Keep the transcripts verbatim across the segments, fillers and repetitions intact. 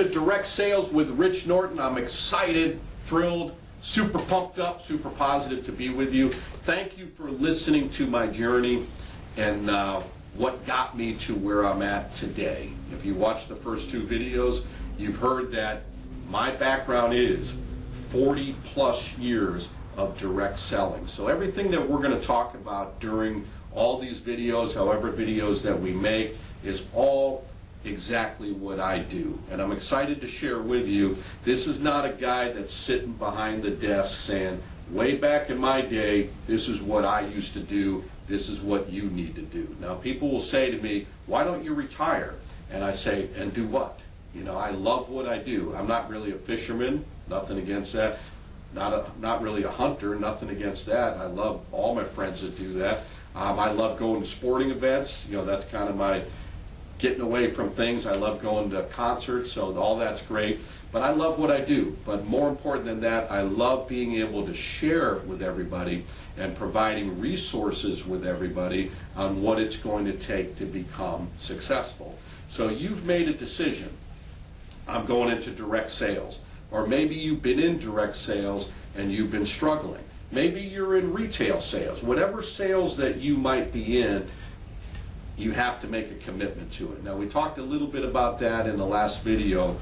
into direct sales with Rich Norton. I'm excited, thrilled, super pumped up, super positive to be with you. Thank you for listening to my journey and uh, what got me to where I'm at today. If you watched the first two videos, you've heard that my background is forty plus years of direct selling. So everything that we're going to talk about during all these videos, however videos that we make, is all exactly what I do. And I'm excited to share with you, this is not a guy that's sitting behind the desk saying, way back in my day, this is what I used to do, this is what you need to do. Now people will say to me, why don't you retire? And I say, and do what? You know, I love what I do. I'm not really a fisherman, nothing against that. Not a, not really a hunter, nothing against that. I love all my friends that do that. Um, I love going to sporting events. You know, that's kind of my getting away from things. I love going to concerts, so all that's great. But I love what I do. But more important than that, I love being able to share with everybody and providing resources with everybody on what it's going to take to become successful. So you've made a decision. I'm going into direct sales. Or maybe you've been in direct sales and you've been struggling. Maybe you're in retail sales. Whatever sales that you might be in, you have to make a commitment to it. Now we talked a little bit about that in the last video.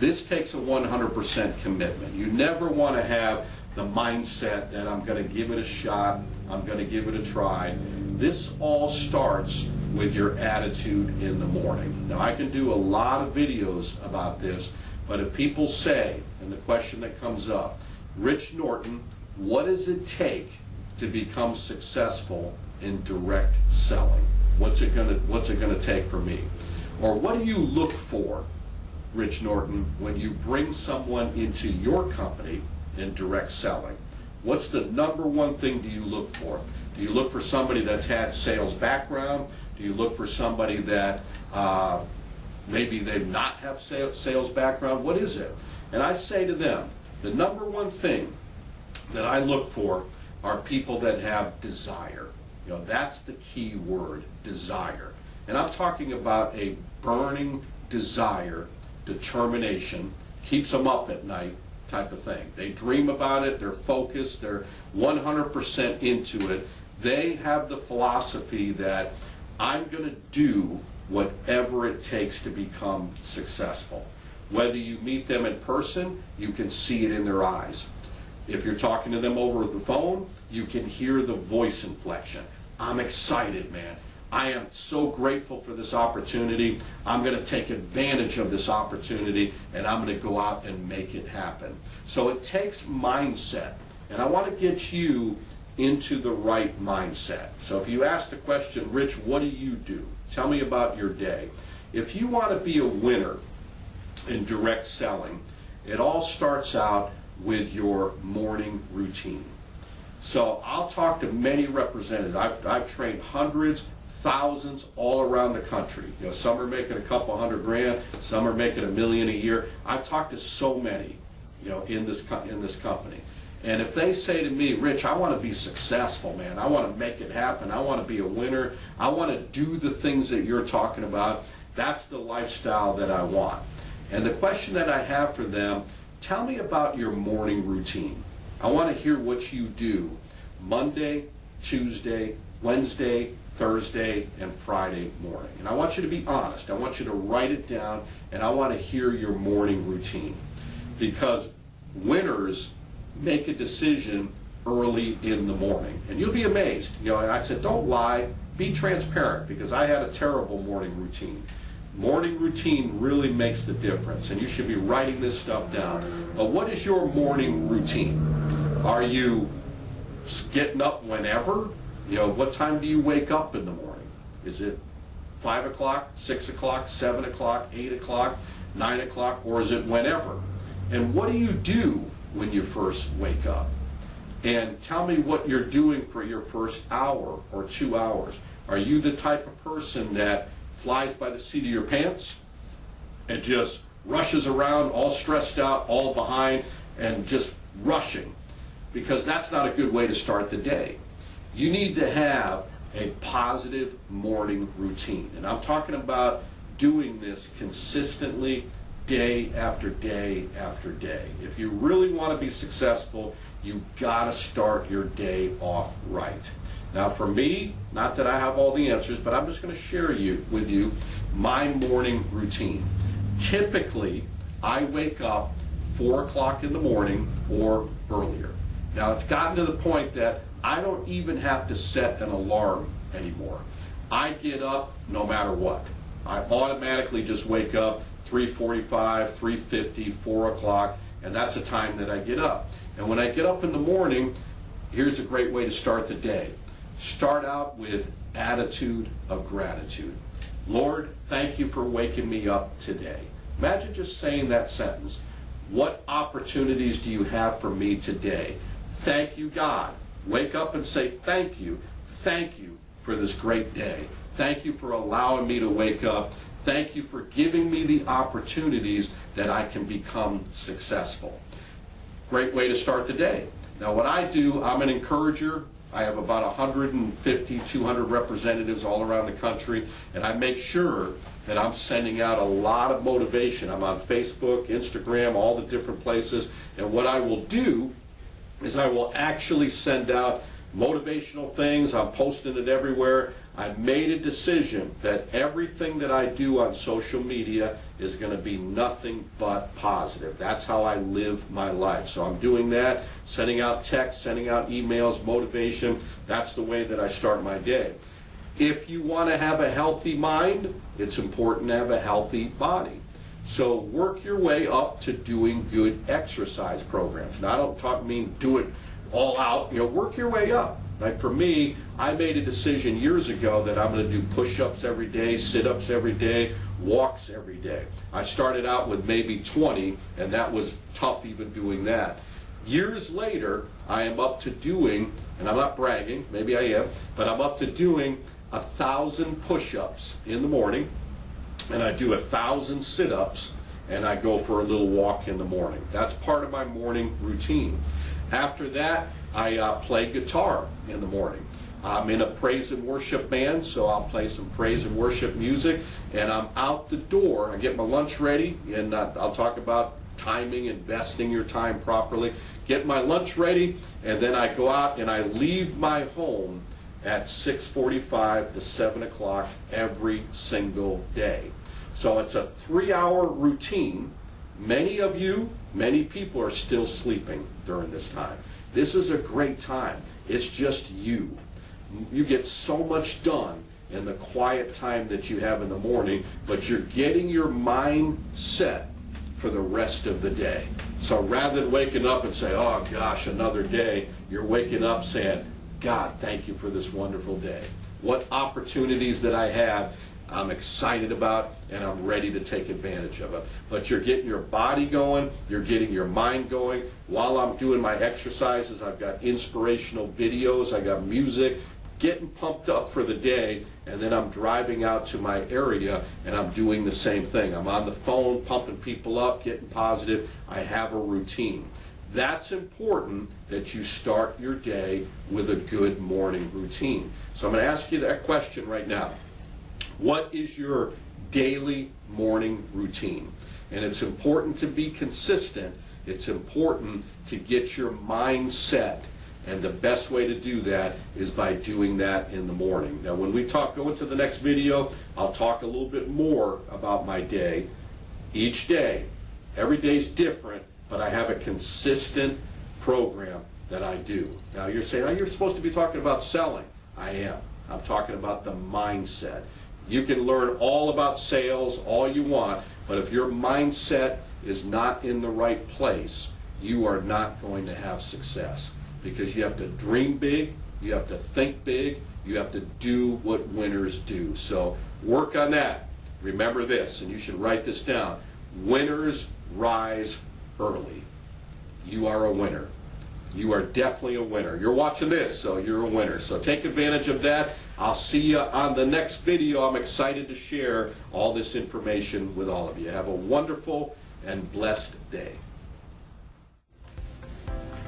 This takes a one hundred percent commitment. You never want to have the mindset that I'm going to give it a shot, I'm going to give it a try. This all starts with your attitude in the morning. Now I can do a lot of videos about this, but if people say, and the question that comes up, Rich Norton, what does it take to become successful in direct selling? What's it gonna, what's it gonna take for me? Or what do you look for, Rich Norton, when you bring someone into your company in direct selling? What's the number one thing do you look for? Do you look for somebody that's had sales background? Do you look for somebody that uh, maybe they've not have sales background? What is it? And I say to them, the number one thing that I look for are people that have desire. You know, that's the key word, desire. And I'm talking about a burning desire, determination, keeps them up at night type of thing. They dream about it, they're focused, they're one hundred percent into it. They have the philosophy that I'm going to do whatever it takes to become successful. Whether you meet them in person, you can see it in their eyes. If you're talking to them over the phone, you can hear the voice inflection. I'm excited, man. I am so grateful for this opportunity. I'm going to take advantage of this opportunity, and I'm going to go out and make it happen. So it takes mindset, and I want to get you into the right mindset. So if you ask the question, Rich, what do you do? Tell me about your day. If you want to be a winner in direct selling, it all starts out with your morning routine. So I'll talk to many representatives. I've, I've trained hundreds, thousands all around the country. You know, some are making a couple hundred grand, some are making a million a year. I've talked to so many, you know, in this in this company. And if they say to me, Rich, I want to be successful, man. I want to make it happen. I want to be a winner. I want to do the things that you're talking about. That's the lifestyle that I want. And the question that I have for them, tell me about your morning routine. I want to hear what you do Monday, Tuesday, Wednesday, Thursday, and Friday morning. And I want you to be honest. I want you to write it down, and I want to hear your morning routine. Because winners make a decision early in the morning, and you'll be amazed. You know, I said, don't lie, be transparent, because I had a terrible morning routine. Morning routine really makes the difference, and you should be writing this stuff down. But what is your morning routine? Are you getting up whenever? You know, what time do you wake up in the morning? Is it five o'clock, six o'clock, seven o'clock, eight o'clock, nine o'clock, or is it whenever? And what do you do when you first wake up? And tell me what you're doing for your first hour or two hours. Are you the type of person that flies by the seat of your pants and just rushes around all stressed out, all behind, and just rushing? Because that's not a good way to start the day. You need to have a positive morning routine. And I'm talking about doing this consistently, day after day after day. If you really want to be successful, you got to start your day off right. Now for me, not that I have all the answers, but I'm just going to share you with you my morning routine. Typically, I wake up four o'clock in the morning or earlier. Now it's gotten to the point that I don't even have to set an alarm anymore. I get up no matter what. I automatically just wake up three forty-five, three fifty, four o'clock, and that's the time that I get up. And when I get up in the morning, here's a great way to start the day. Start out with attitude of gratitude. Lord, thank you for waking me up today. Imagine just saying that sentence. What opportunities do you have for me today? Thank you, God. Wake up and say thank you. Thank you for this great day. Thank you for allowing me to wake up. Thank you for giving me the opportunities that I can become successful. Great way to start the day. Now what I do, I'm an encourager. I have about one hundred fifty, two hundred representatives all around the country, and I make sure that I'm sending out a lot of motivation. I'm on Facebook, Instagram, all the different places, and what I will do is I will actually send out motivational things. I'm posting it everywhere. I made a decision that everything that I do on social media is going to be nothing but positive. That's how I live my life. So I'm doing that, sending out texts, sending out emails, motivation. That's the way that I start my day. If you want to have a healthy mind, it's important to have a healthy body. So work your way up to doing good exercise programs. Now I don't talk mean do it all out, you know, work your way up. Like for me, I made a decision years ago that I'm going to do push-ups every day, sit-ups every day, walks every day. I started out with maybe twenty, and that was tough even doing that. Years later, I am up to doing, and I'm not bragging, maybe I am, but I'm up to doing a thousand push-ups in the morning, and I do a thousand sit-ups, and I go for a little walk in the morning. That's part of my morning routine. After that, I uh, play guitar in the morning. I'm in a praise and worship band, so I'll play some praise and worship music, and I'm out the door. I get my lunch ready, and uh, I'll talk about timing, investing your time properly. Get my lunch ready, and then I go out and I leave my home at six forty-five to seven o'clock every single day. So it's a three-hour routine. Many of you, many people are still sleeping during this time. This is a great time. It's just you. You get so much done in the quiet time that you have in the morning, but you're getting your mind set for the rest of the day. So rather than waking up and say, oh gosh, another day, you're waking up saying, God, thank you for this wonderful day. What opportunities that I have, I'm excited about, and I'm ready to take advantage of it. But you're getting your body going, you're getting your mind going. While I'm doing my exercises, I've got inspirational videos, I got music, getting pumped up for the day, and then I'm driving out to my area and I'm doing the same thing. I'm on the phone, pumping people up, getting positive. I have a routine. That's important that you start your day with a good morning routine. So I'm going to ask you that question right now. What is your daily morning routine? And it's important to be consistent. It's important to get your mind set. And the best way to do that is by doing that in the morning. Now when we talk, go into the next video, I'll talk a little bit more about my day. Each day, every day's different, but I have a consistent program that I do. Now you're saying, oh, you're supposed to be talking about selling. I am. I'm talking about the mindset. You can learn all about sales all you want, but if your mindset is not in the right place, you are not going to have success, because you have to dream big, you have to think big, you have to do what winners do. So work on that. Remember this, and you should write this down. Winners rise early. You are a winner. You are definitely a winner. You're watching this, so you're a winner. So take advantage of that. I'll see you on the next video. I'm excited to share all this information with all of you. Have a wonderful and blessed day.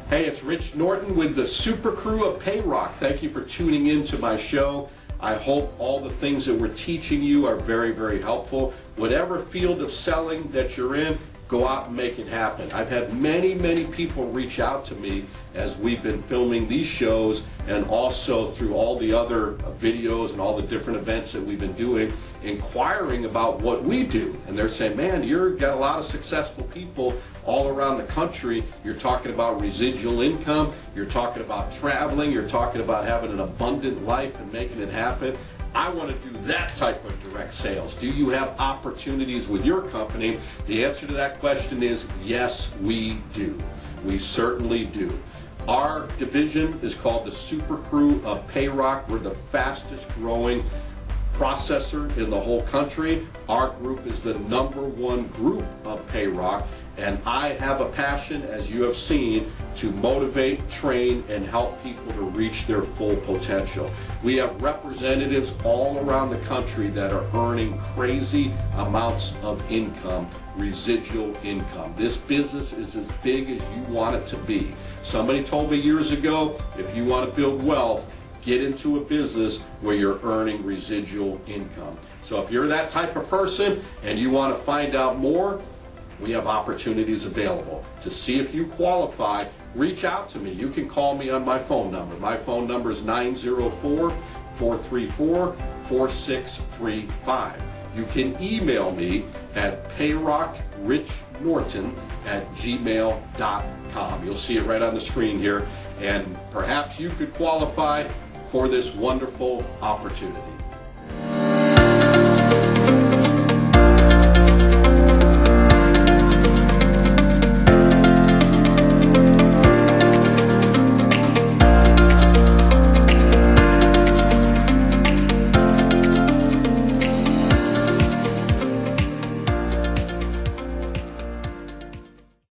Hey, it's Rich Norton with the Super Crew of Payroc. Thank you for tuning in to my show. I hope all the things that we're teaching you are very, very helpful. Whatever field of selling that you're in, go out and make it happen. I've had many, many people reach out to me as we've been filming these shows and also through all the other videos and all the different events that we've been doing, inquiring about what we do. And they're saying, man, you've got a lot of successful people all around the country. You're talking about residual income. You're talking about traveling. You're talking about having an abundant life and making it happen. I want to do that type of direct sales. Do you have opportunities with your company? The answer to that question is yes, we do. We certainly do. Our division is called the Super Crew of Payroc. We're the fastest growing processor in the whole country. Our group is the number one group of Payroc. And I have a passion, as you have seen, to motivate, train, and help people to reach their full potential. We have representatives all around the country that are earning crazy amounts of income, residual income. This business is as big as you want it to be. Somebody told me years ago, if you want to build wealth, get into a business where you're earning residual income. So if you're that type of person and you want to find out more, we have opportunities available. To see if you qualify, reach out to me. You can call me on my phone number. My phone number is nine zero four, four three four, four six three five. You can email me at payrocrich norton at gmail dot com. You'll see it right on the screen here. And perhaps you could qualify for this wonderful opportunity.